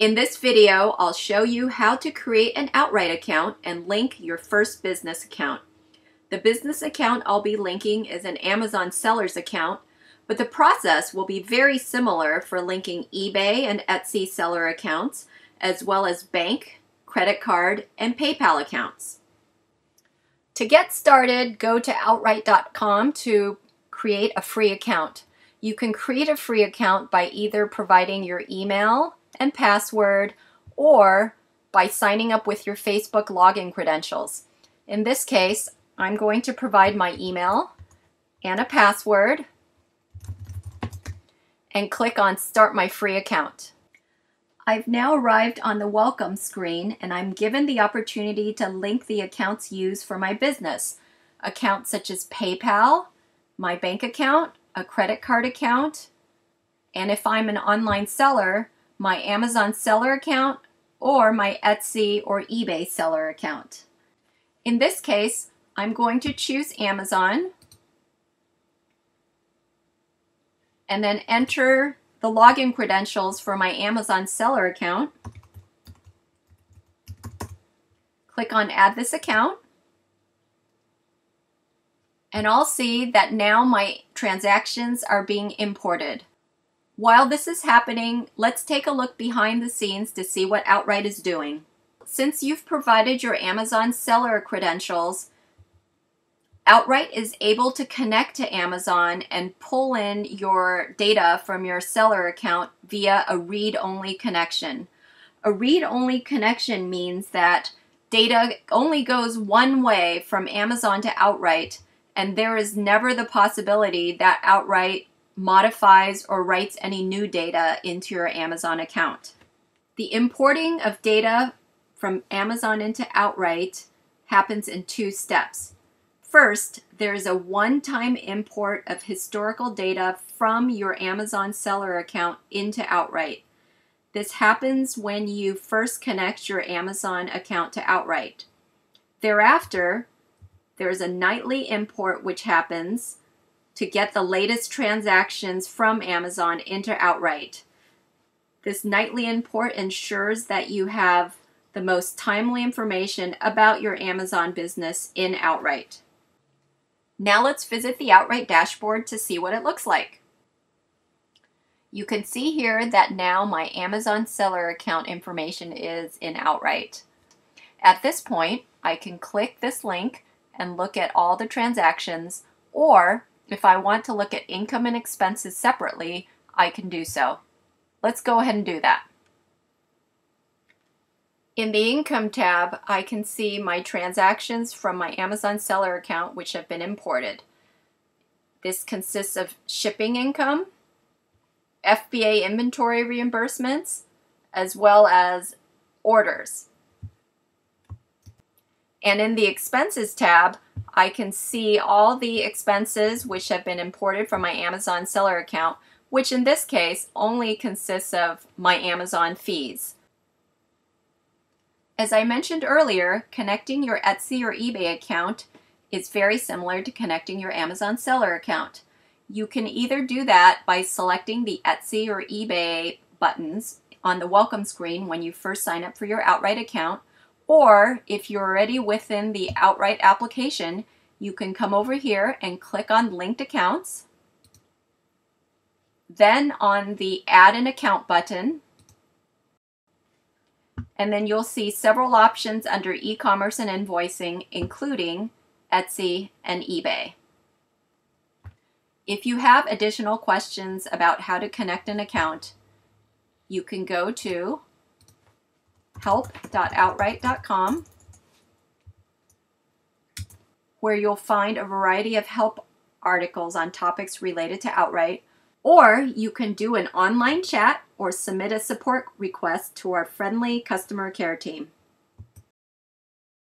In this video, I'll show you how to create an Outright account and link your first business account. The business account I'll be linking is an Amazon seller's account, but the process will be very similar for linking eBay and Etsy seller accounts, as well as bank, credit card, and PayPal accounts. To get started, go to outright.com to create a free account. You can create a free account by either providing your email and password, or by signing up with your Facebook login credentials. In this case, I'm going to provide my email and a password and click on Start My Free Account. I've now arrived on the welcome screen and I'm given the opportunity to link the accounts used for my business. Accounts such as PayPal, my bank account, a credit card account, and if I'm an online seller, my Amazon seller account or my Etsy or eBay seller account. In this case, I'm going to choose Amazon and then enter the login credentials for my Amazon seller account. Click on Add This Account, and I'll see that now my transactions are being imported. While this is happening, let's take a look behind the scenes to see what Outright is doing. Since you've provided your Amazon seller credentials, Outright is able to connect to Amazon and pull in your data from your seller account via a read-only connection. A read-only connection means that data only goes one way from Amazon to Outright, and there is never the possibility that Outright modifies or writes any new data into your Amazon account. The importing of data from Amazon into Outright happens in two steps. First, there is a one-time import of historical data from your Amazon seller account into Outright. This happens when you first connect your Amazon account to Outright. Thereafter, there is a nightly import which happens to get the latest transactions from Amazon into Outright. This nightly import ensures that you have the most timely information about your Amazon business in Outright. Now let's visit the Outright dashboard to see what it looks like. You can see here that now my Amazon seller account information is in Outright. At this point, I can click this link and look at all the transactions, or if I want to look at income and expenses separately, I can do so. Let's go ahead and do that. In the Income tab, I can see my transactions from my Amazon seller account which have been imported. This consists of shipping income, FBA inventory reimbursements, as well as orders. And in the Expenses tab, I can see all the expenses which have been imported from my Amazon seller account, which in this case only consists of my Amazon fees. As I mentioned earlier, connecting your Etsy or eBay account is very similar to connecting your Amazon seller account. You can either do that by selecting the Etsy or eBay buttons on the welcome screen when you first sign up for your Outright account, or if you're already within the Outright application, you can come over here and click on Linked Accounts. Then on the Add an Account button, and then you'll see several options under e-commerce and invoicing, including Etsy and eBay. If you have additional questions about how to connect an account, you can go to help.outright.com, where you'll find a variety of help articles on topics related to Outright, or you can do an online chat or submit a support request to our friendly customer care team.